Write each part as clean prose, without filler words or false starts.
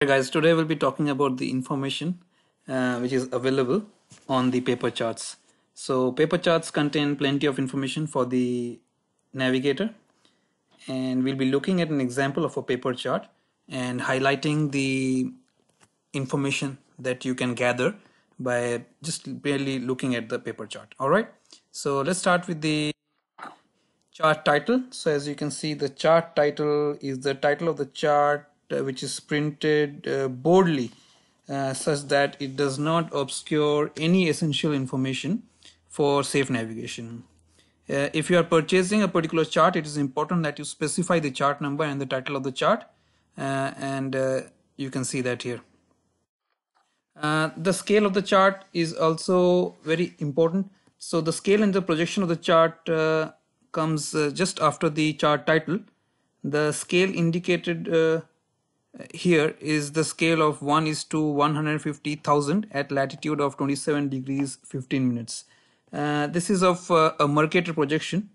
Hey guys, today we'll be talking about the information which is available on the paper charts. So paper charts contain plenty of information for the navigator, and we'll be looking at an example of a paper chart and highlighting the information that you can gather by just barely looking at the paper chart. Alright, so let's start with the chart title. So as you can see, the chart title is the title of the chart which is printed boldly such that it does not obscure any essential information for safe navigation. If you are purchasing a particular chart, it is important that you specify the chart number and the title of the chart, and you can see that here. The scale of the chart is also very important. So the scale and the projection of the chart comes just after the chart title. The scale indicated here is the scale of 1:150,000 at latitude of 27°15'. This is of a Mercator projection,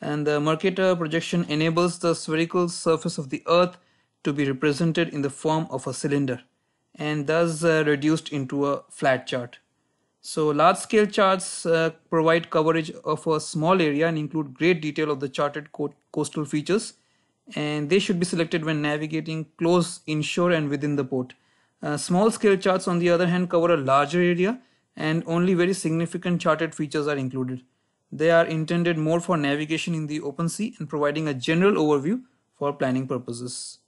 and the Mercator projection enables the spherical surface of the Earth to be represented in the form of a cylinder and thus reduced into a flat chart. So large scale charts provide coverage of a small area and include great detail of the charted coastal features, and they should be selected when navigating close inshore and within the port. Small scale charts, on the other hand, cover a larger area and only very significant charted features are included. They are intended more for navigation in the open sea and providing a general overview for planning purposes.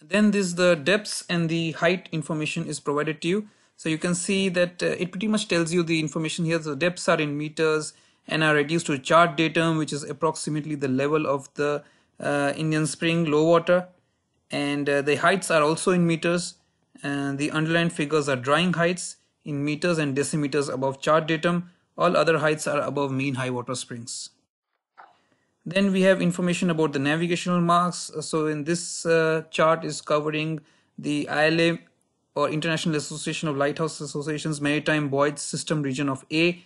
Then this the depths and the height information is provided to you. So you can see that it pretty much tells you the information here. So depths are in meters and are reduced to chart datum, which is approximately the level of the Indian Spring low water, and the heights are also in meters, and the underlined figures are drying heights in meters and decimeters above chart datum. All other heights are above mean high water springs. Then we have information about the navigational marks. So in this chart is covering the ILA, or International Association of Lighthouse Associations, Maritime Buoyage System region of A,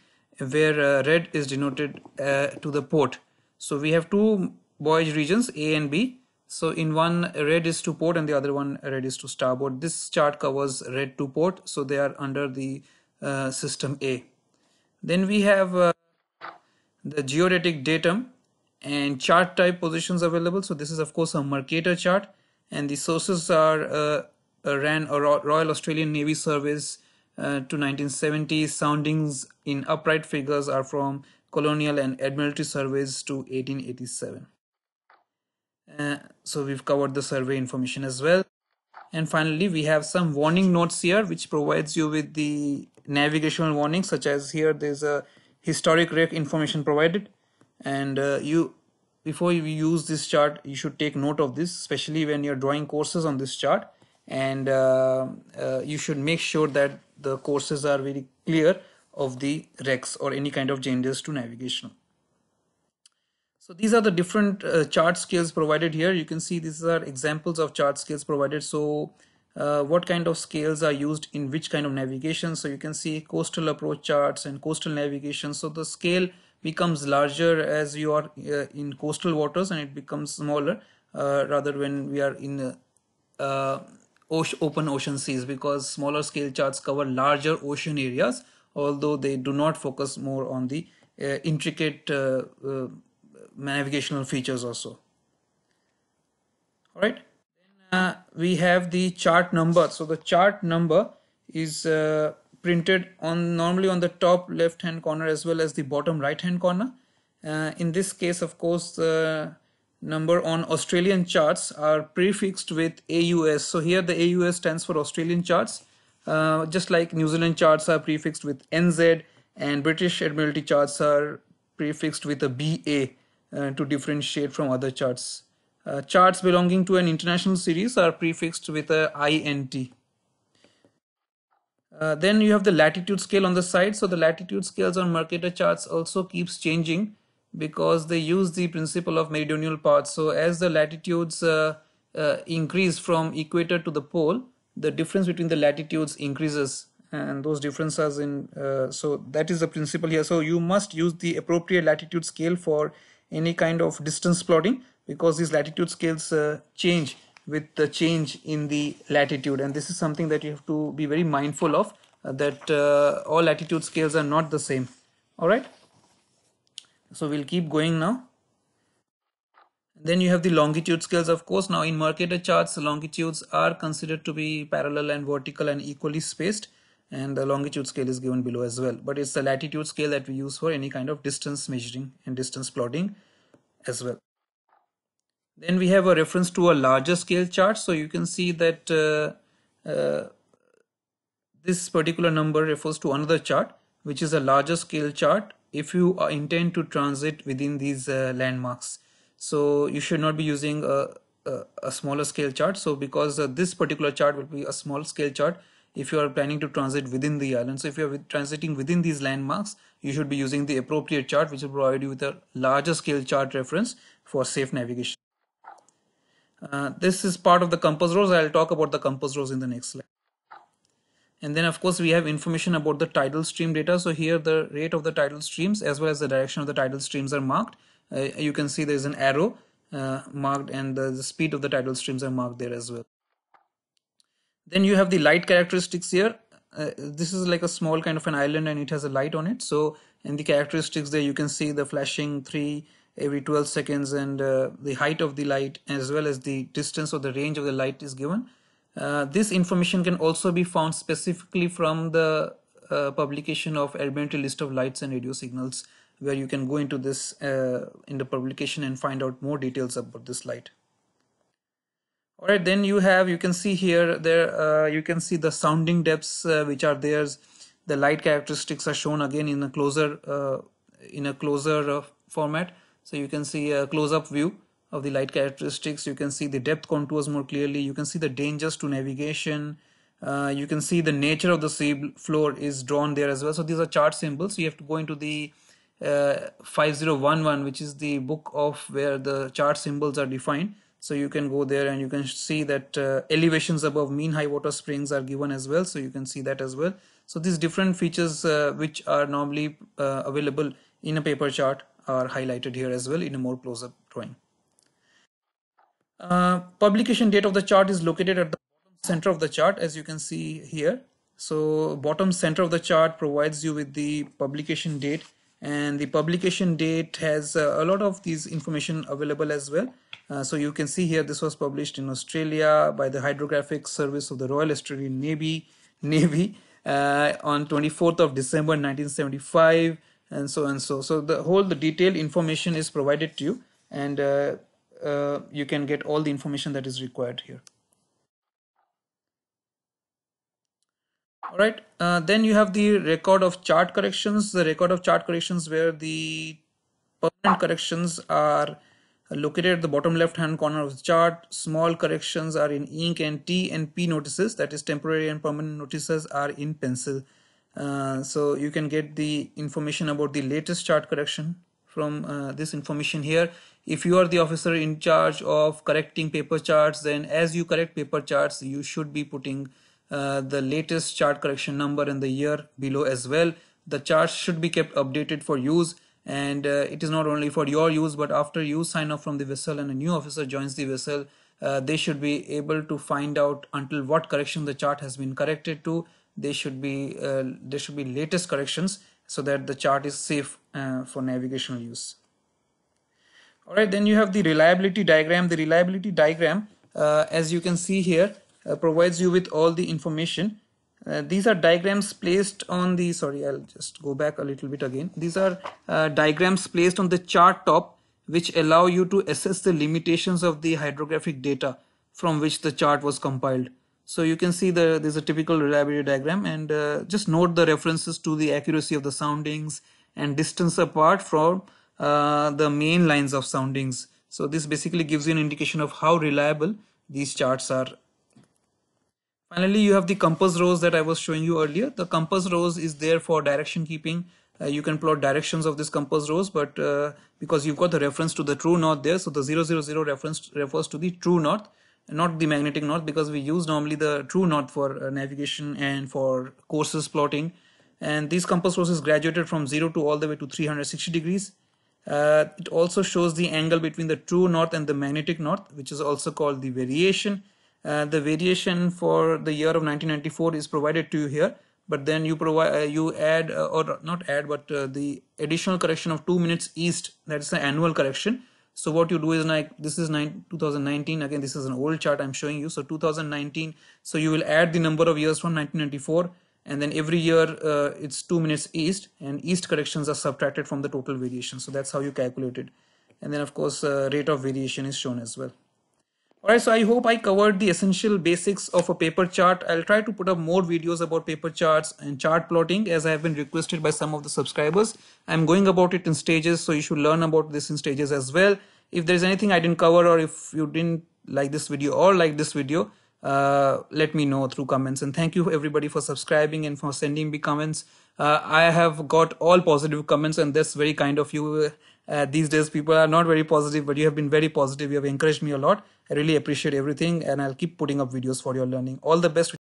where red is denoted to the port. So we have two buoyage regions, A and B. So in one, red is to port, and the other one, red is to starboard. This chart covers red to port, so they are under the system A. Then we have the geodetic datum and chart type positions available. So this is of course a Mercator chart, and the sources are ran a Royal Australian Navy surveys to 1970. Soundings in upright figures are from colonial and admiralty surveys to 1887. So we've covered the survey information as well. And finally, we have some warning notes here, which provides you with the navigational warnings, such as here there's a historic wreck information provided, and before you use this chart, you should take note of this, especially when you're drawing courses on this chart. And you should make sure that the courses are very clear of the wrecks or any kind of changes to navigation. So these are the different chart scales provided here. You can see these are examples of chart scales provided. So what kind of scales are used in which kind of navigation. So you can see coastal approach charts and coastal navigation. So the scale becomes larger as you are in coastal waters, and it becomes smaller rather when we are in open ocean seas, because smaller scale charts cover larger ocean areas, although they do not focus more on the intricate navigational features also. Alright, we have the chart number. So the chart number is printed on normally on the top left hand corner as well as the bottom right hand corner. In this case, of course, number on Australian charts are prefixed with AUS. So here the AUS stands for Australian charts, just like New Zealand charts are prefixed with NZ, and British Admiralty charts are prefixed with a BA to differentiate from other charts. Charts belonging to an international series are prefixed with a INT. Then you have the latitude scale on the side. So the latitude scales on Mercator charts also keeps changing, because they use the principle of meridional paths. So as the latitudes increase from equator to the pole, the difference between the latitudes increases, and those differences in so that is the principle here. So you must use the appropriate latitude scale for any kind of distance plotting, because these latitude scales change with the change in the latitude, and this is something that you have to be very mindful of, that all latitude scales are not the same. All right, so we'll keep going now. Then you have the longitude scales, of course. Now in Mercator charts, longitudes are considered to be parallel and vertical and equally spaced, and the longitude scale is given below as well, but it's the latitude scale that we use for any kind of distance measuring and distance plotting as well. Then we have a reference to a larger scale chart, so you can see that this particular number refers to another chart which is a larger scale chart if you intend to transit within these landmarks. So you should not be using a smaller scale chart, so because this particular chart will be a small scale chart if you are planning to transit within the island. So if you are transiting within these landmarks, you should be using the appropriate chart which will provide you with a larger scale chart reference for safe navigation. This is part of the compass rose. I'll talk about the compass rose in the next slide. And then of course we have information about the tidal stream data. So here the rate of the tidal streams as well as the direction of the tidal streams are marked. You can see there is an arrow marked, and the speed of the tidal streams are marked there as well. Then you have the light characteristics here. This is like a small kind of an island and it has a light on it. So in the characteristics there you can see the flashing 3 every 12 seconds and the height of the light as well as the distance or the range of the light is given. This information can also be found specifically from the publication of Admiralty List of Lights and Radio Signals, where you can go into this in the publication and find out more details about this light. Alright, then you have, you can see here, there you can see the sounding depths which are there. The light characteristics are shown again in a closer format. So you can see a close-up view of the light characteristics. You can see the depth contours more clearly. You can see the dangers to navigation. You can see the nature of the sea floor is drawn there as well. So these are chart symbols. You have to go into the 5011, which is the book of where the chart symbols are defined. So you can go there and you can see that elevations above mean high water springs are given as well. So you can see that as well. So these different features which are normally available in a paper chart are highlighted here as well in a more close-up drawing. Publication date of the chart is located at the bottom center of the chart, as you can see here. So bottom center of the chart provides you with the publication date, and the publication date has a lot of these information available as well. So you can see here this was published in Australia by the Hydrographic Service of the Royal Australian Navy on 24th of December 1975. And so and so. So the whole detailed information is provided to you, and you can get all the information that is required here. Alright, then you have the record of chart corrections. The record of chart corrections, where the permanent corrections are located at the bottom left hand corner of the chart. Small corrections are in ink, and T and P notices, that is temporary and permanent notices, are in pencil. So you can get the information about the latest chart correction from this information here. If you are the officer in charge of correcting paper charts, then as you correct paper charts, you should be putting the latest chart correction number and the year below as well. The charts should be kept updated for use, and it is not only for your use, but after you sign off from the vessel and a new officer joins the vessel, they should be able to find out until what correction the chart has been corrected to. There should be latest corrections so that the chart is safe for navigational use. Alright, then you have the reliability diagram. The reliability diagram, as you can see here, provides you with all the information. These are diagrams placed on the, sorry, I'll just go back a little bit again. These are diagrams placed on the chart top, which allow you to assess the limitations of the hydrographic data from which the chart was compiled. So you can see there's a typical reliability diagram, and just note the references to the accuracy of the soundings and distance apart from the main lines of soundings. So this basically gives you an indication of how reliable these charts are. Finally, you have the compass rose that I was showing you earlier. The compass rose is there for direction keeping. You can plot directions of this compass rose, but because you've got the reference to the true north there, so the 000 reference refers to the true north, not the magnetic north, because we use normally the true north for navigation and for courses plotting. And these compass rose is graduated from 0 to all the way to 360 degrees, It also shows the angle between the true north and the magnetic north, which is also called the variation. The variation for the year of 1994 is provided to you here, but then you the additional correction of 2 minutes east, that's the annual correction. So what you do is, like, this is 2019, again this is an old chart I'm showing you, so 2019, so you will add the number of years from 1994, and then every year it's 2 minutes east, and east corrections are subtracted from the total variation. So that's how you calculate it. And then of course rate of variation is shown as well. Alright, so I hope I covered the essential basics of a paper chart. I'll try to put up more videos about paper charts and chart plotting, as I have been requested by some of the subscribers. I'm going about it in stages, so you should learn about this in stages as well. If there's anything I didn't cover, or if you didn't like this video or like this video, let me know through comments. And thank you everybody for subscribing and for sending me comments. I have got all positive comments, and that's very kind of you. These days people are not very positive, but you have been very positive. You have encouraged me a lot. I really appreciate everything, and I'll keep putting up videos for your learning. All the best.